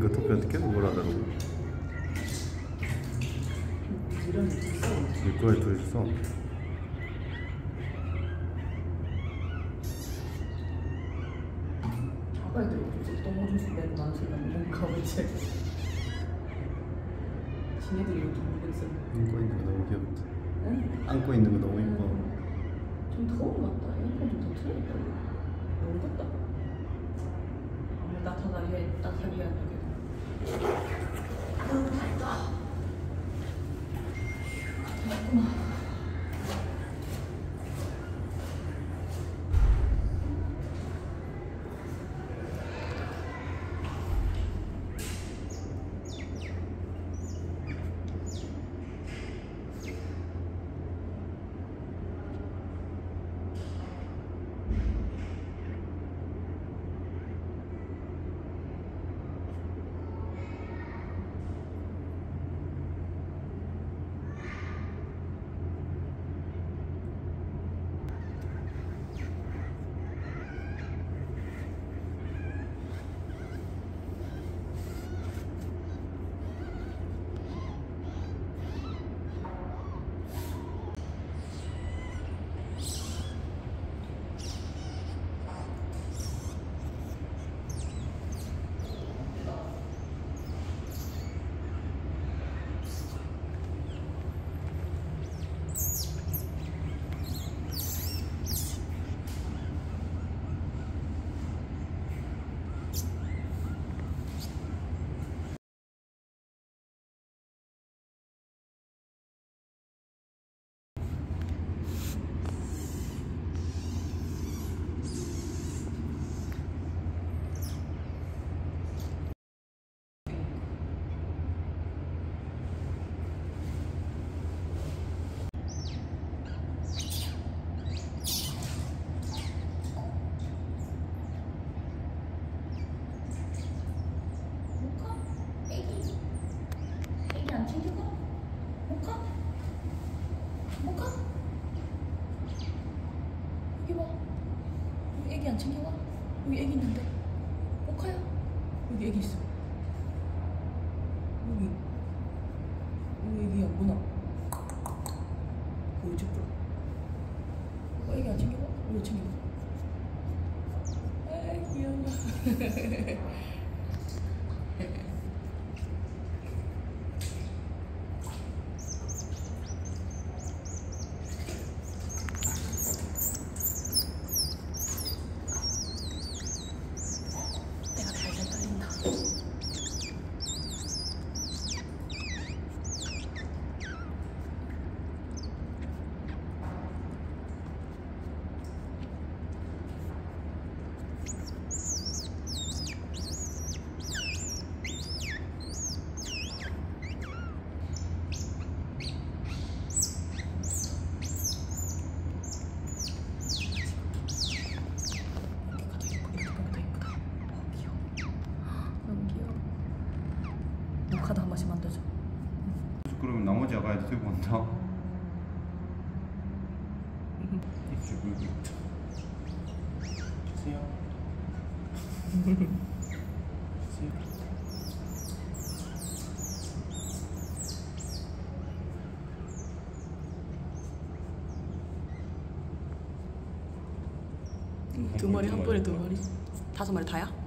보니까 토끼한테 계속 뭐라 하더라고. 일거에 둘 있어. 아까 애들 넘어졌을 때는 나는 생각이 뭔가 오지. 지네들이 이렇게 모르겠어. 안고 있는 거 너무 귀엽지? 응? 안고 있는 거 너무 예뻐. 좀 더운 거 같다. 이건 좀 더 틀렸다. 너무 덥다. 따뜻하게 따뜻하게 너무 덥다. 덥구나. 안 챙겨와? 여기 애기 있는데? 모카야? 여기 애기 있어. 여기 애기 안 보나? 보여줘. 애기 안 챙겨와? 왜 챙겨와? 에이 귀여워. 카드 한 번씩 만들자. 그러면 나머지 아가야도 들고 온다. 입술 물고 주세요. 주세요. 두 마리 한 번에 두 마리? 5마리 다야?